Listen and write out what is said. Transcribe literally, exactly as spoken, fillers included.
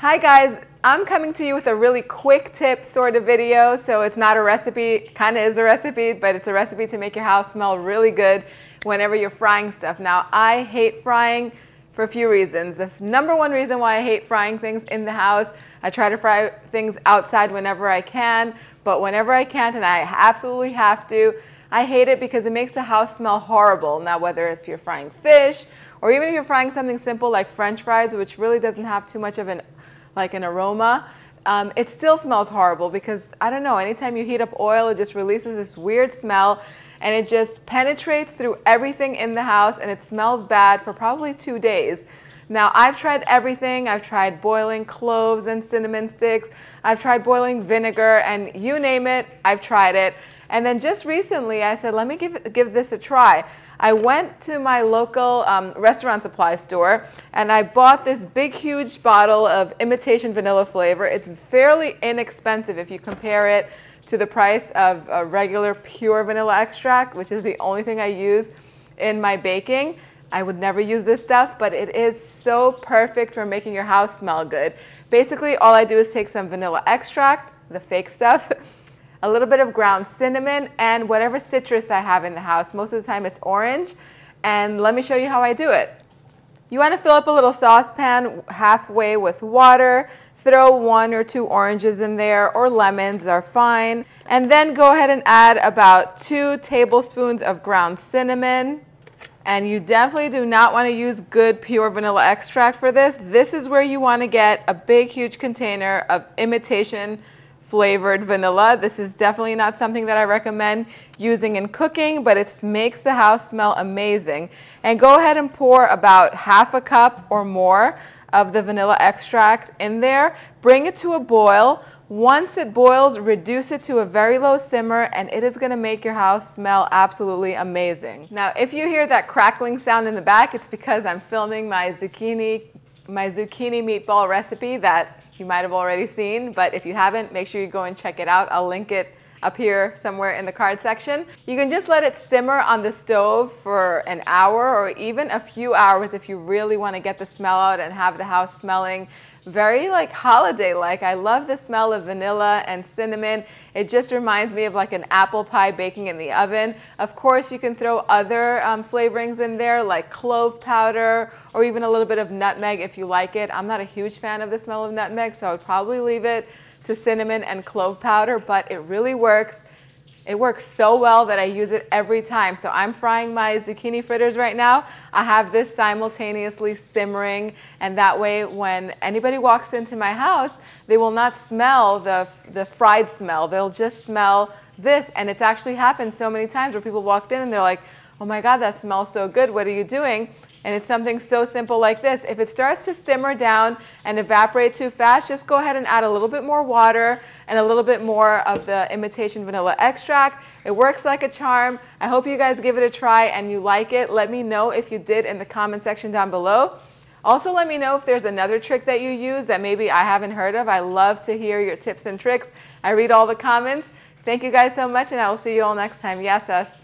Hi guys, I'm coming to you with a really quick tip sort of video. So it's not a recipe, kind of is a recipe, but it's a recipe to make your house smell really good whenever you're frying stuff. Now, I hate frying for a few reasons. The number one reason why I hate frying things in the house, I try to fry things outside whenever I can, but whenever I can't, and I absolutely have to, I hate it because it makes the house smell horrible. Now, whether if you're frying fish, or even if you're frying something simple like French fries, which really doesn't have too much of an like an aroma, um, it still smells horrible because, I don't know, anytime you heat up oil, it just releases this weird smell, and it just penetrates through everything in the house, and it smells bad for probably two days. Now, I've tried everything. I've tried boiling cloves and cinnamon sticks. I've tried boiling vinegar, and you name it, I've tried it. And then just recently, I said, let me give, give this a try. I went to my local um, restaurant supply store, and I bought this big, huge bottle of imitation vanilla flavor. It's fairly inexpensive if you compare it to the price of a regular pure vanilla extract, which is the only thing I use in my baking. I would never use this stuff, but it is so perfect for making your house smell good. Basically, all I do is take some vanilla extract, the fake stuff, a little bit of ground cinnamon, and whatever citrus I have in the house. Most of the time it's orange, and let me show you how I do it. You want to fill up a little saucepan halfway with water, throw one or two oranges in there, or lemons are fine, and then go ahead and add about two tablespoons of ground cinnamon. And you definitely do not want to use good pure vanilla extract for this. This is where you want to get a big, huge container of imitation flavored vanilla. This is definitely not something that I recommend using in cooking, but it makes the house smell amazing. And go ahead and pour about half a cup or more of the vanilla extract in there. Bring it to a boil. Once it boils, reduce it to a very low simmer, and it is going to make your house smell absolutely amazing. Now, if you hear that crackling sound in the back, it's because I'm filming my zucchini, my zucchini meatball recipe that you might have already seen, but if you haven't, make sure you go and check it out. I'll link it up here somewhere in the card section. You can just let it simmer on the stove for an hour or even a few hours if you really want to get the smell out and have the house smelling very like holiday-like. I love the smell of vanilla and cinnamon. It just reminds me of like an apple pie baking in the oven. Of course, you can throw other um, flavorings in there like clove powder or even a little bit of nutmeg if you like it. I'm not a huge fan of the smell of nutmeg, so I would probably leave it to cinnamon and clove powder, but it really works. It works so well that I use it every time. So I'm frying my zucchini fritters right now. I have this simultaneously simmering, and that way when anybody walks into my house, they will not smell the, the fried smell. They'll just smell this, and it's actually happened so many times where people walked in and they're like, oh my God, that smells so good. What are you doing? And it's something so simple like this. If it starts to simmer down and evaporate too fast, just go ahead and add a little bit more water and a little bit more of the imitation vanilla extract. It works like a charm. I hope you guys give it a try and you like it. Let me know if you did in the comment section down below. Also, let me know if there's another trick that you use that maybe I haven't heard of. I love to hear your tips and tricks. I read all the comments. Thank you guys so much, and I will see you all next time. Yes, us.